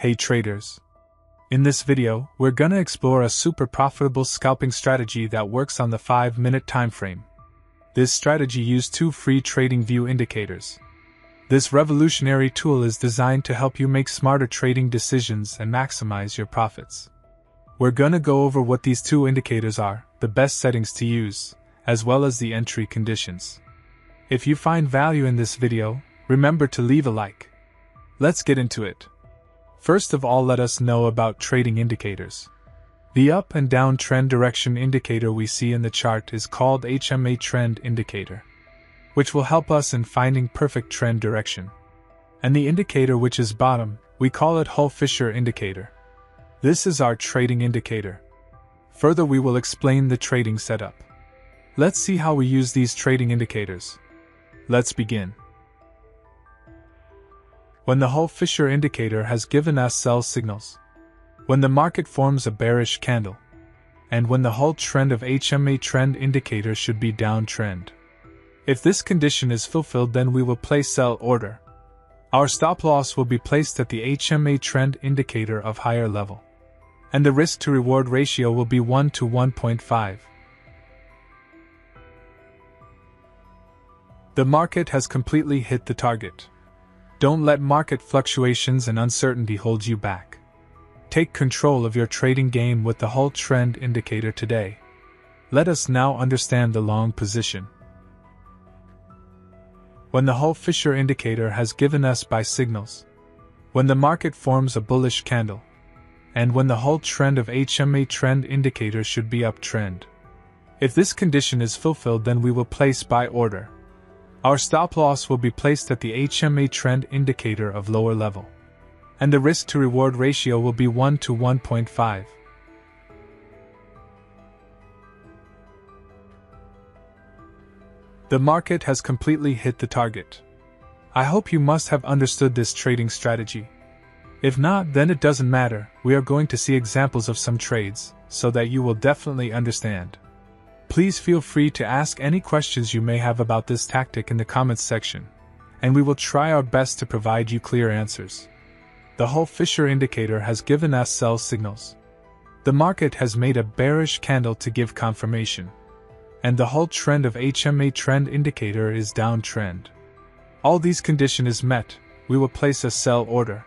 Hey traders! In this video, we're gonna explore a super profitable scalping strategy that works on the 5-minute time frame. This strategy uses two free TradingView indicators. This revolutionary tool is designed to help you make smarter trading decisions and maximize your profits. We're gonna go over what these two indicators are, the best settings to use, as well as the entry conditions. If you find value in this video, remember to leave a like. Let's get into it. First of all, let us know about trading indicators. The up and down trend direction indicator we see in the chart is called HMA trend indicator, which will help us in finding perfect trend direction. And the indicator which is bottom, we call it Hull Fisher indicator. This is our trading indicator. Further, we will explain the trading setup. Let's see how we use these trading indicators. Let's begin. When the Hull Fisher indicator has given us sell signals, when the market forms a bearish candle, and when the Hull trend of HMA trend indicator should be downtrend. If this condition is fulfilled, then we will place sell order. Our stop loss will be placed at the HMA trend indicator of higher level, and the risk to reward ratio will be 1 to 1.5. The market has completely hit the target. Don't let market fluctuations and uncertainty hold you back. Take control of your trading game with the Hull Trend Indicator today. Let us now understand the long position. When the Hull Fisher Indicator has given us buy signals, when the market forms a bullish candle, and when the Hull Trend of HMA Trend Indicator should be uptrend. If this condition is fulfilled, then we will place buy order. Our stop loss will be placed at the HMA trend indicator of lower level, and the risk to reward ratio will be 1 to 1.5. The market has completely hit the target. I hope you must have understood this trading strategy. If not, then it doesn't matter, we are going to see examples of some trades, so that you will definitely understand. Please feel free to ask any questions you may have about this tactic in the comments section, and we will try our best to provide you clear answers. The Hull Fisher indicator has given us sell signals. The market has made a bearish candle to give confirmation, and the Hull trend of HMA trend indicator is downtrend. All these conditions is met, we will place a sell order.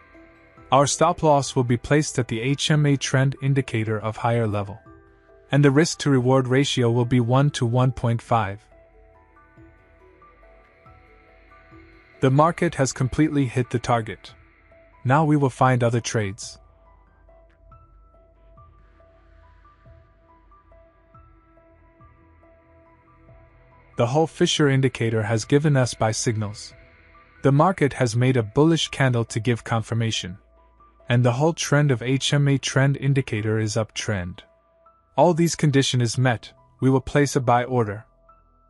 Our stop loss will be placed at the HMA trend indicator of higher level, and the risk to reward ratio will be 1 to 1.5. The market has completely hit the target. Now we will find other trades. The Hull Fisher indicator has given us buy signals. The market has made a bullish candle to give confirmation, and the Hull trend of HMA trend indicator is uptrend. All these conditions is met, we will place a buy order.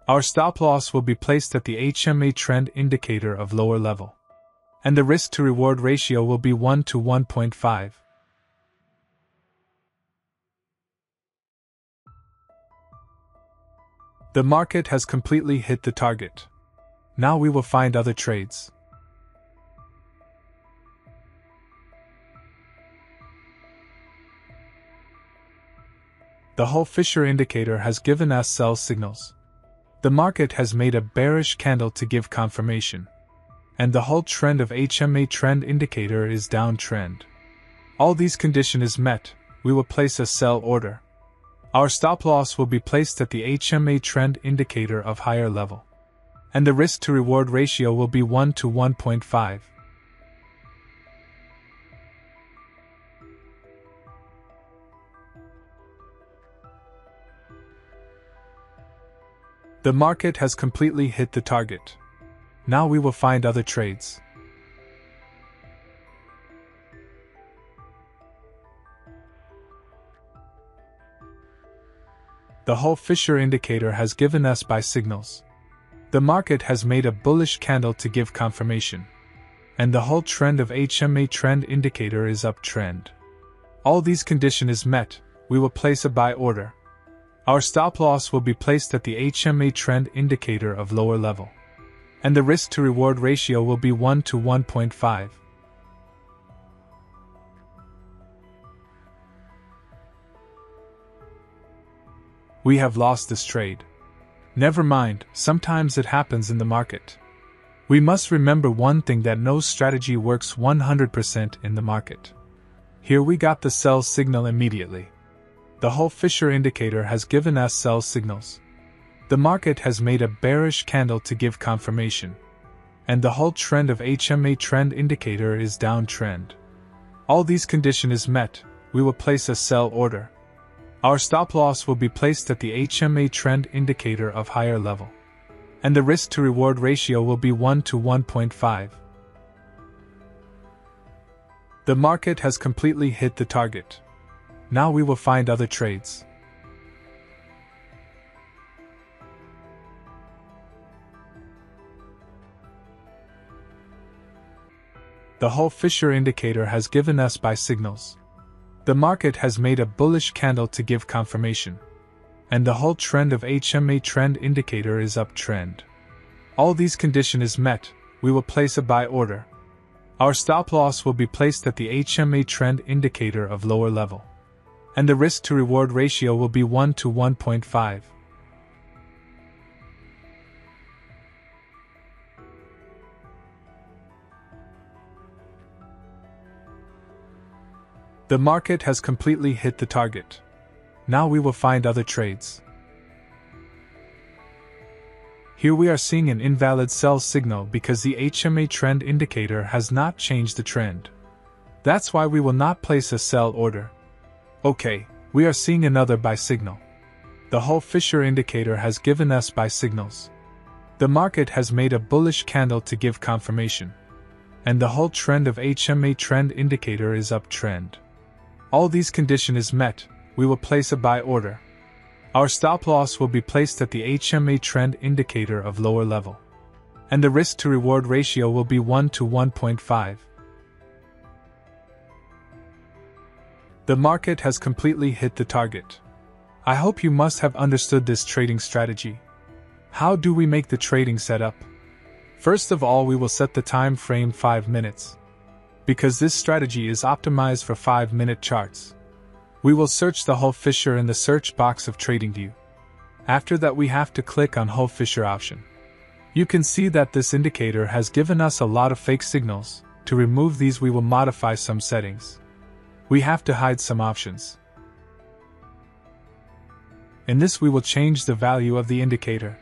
Our stop loss will be placed at the HMA trend indicator of lower level, and the risk to reward ratio will be 1 to 1.5. The market has completely hit the target. Now we will find other trades. The Hull Fisher indicator has given us sell signals. The market has made a bearish candle to give confirmation, and the Hull trend of HMA trend indicator is downtrend. All these conditions is met, we will place a sell order. Our stop loss will be placed at the HMA trend indicator of higher level, and the risk to reward ratio will be 1 to 1.5. The market has completely hit the target. Now we will find other trades. The Hull Fisher indicator has given us buy signals. The market has made a bullish candle to give confirmation, and the Hull trend of HMA trend indicator is uptrend. All these conditions is met, we will place a buy order. Our stop loss will be placed at the HMA trend indicator of lower level, and the risk to reward ratio will be 1 to 1.5. We have lost this trade. Never mind, sometimes it happens in the market. We must remember one thing, that no strategy works 100% in the market. Here we got the sell signal immediately. The Hull Fisher indicator has given us sell signals. The market has made a bearish candle to give confirmation. And the Hull trend of HMA trend indicator is downtrend. All these condition is met, we will place a sell order. Our stop loss will be placed at the HMA trend indicator of higher level. And the risk to reward ratio will be 1 to 1.5. The market has completely hit the target. Now we will find other trades. The Hull Fisher indicator has given us buy signals. The market has made a bullish candle to give confirmation. And the Hull trend of HMA trend indicator is uptrend. All these condition is met, we will place a buy order. Our stop loss will be placed at the HMA trend indicator of lower level. And the risk to reward ratio will be 1 to 1.5. The market has completely hit the target. Now we will find other trades. Here we are seeing an invalid sell signal because the HMA trend indicator has not changed the trend. That's why we will not place a sell order. Okay, we are seeing another buy signal. The Hull Fisher indicator has given us buy signals. The market has made a bullish candle to give confirmation. And the Hull trend of HMA trend indicator is uptrend. All these condition is met, we will place a buy order. Our stop loss will be placed at the HMA trend indicator of lower level. And the risk to reward ratio will be 1 to 1.5. The market has completely hit the target. I hope you must have understood this trading strategy. How do we make the trading setup? First of all, we will set the time frame 5 minutes. Because this strategy is optimized for 5-minute charts. We will search the Hull Fisher in the search box of TradingView. After that, we have to click on Hull Fisher option. You can see that this indicator has given us a lot of fake signals. To remove these, we will modify some settings. We have to hide some options. In this, we will change the value of the indicator.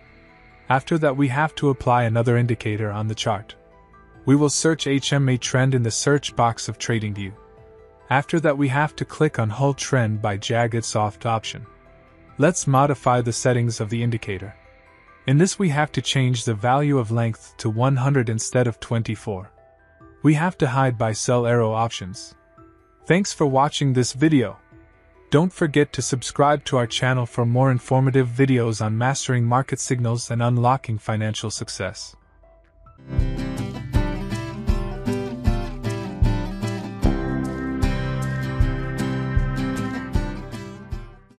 After that, we have to apply another indicator on the chart. We will search HMA trend in the search box of TradingView. After that, we have to click on Hull Trend by Jagged Soft option. Let's modify the settings of the indicator. In this, we have to change the value of length to 100 instead of 24. We have to hide by sell arrow options. Thanks for watching this video. Don't forget to subscribe to our channel for more informative videos on mastering market signals and unlocking financial success.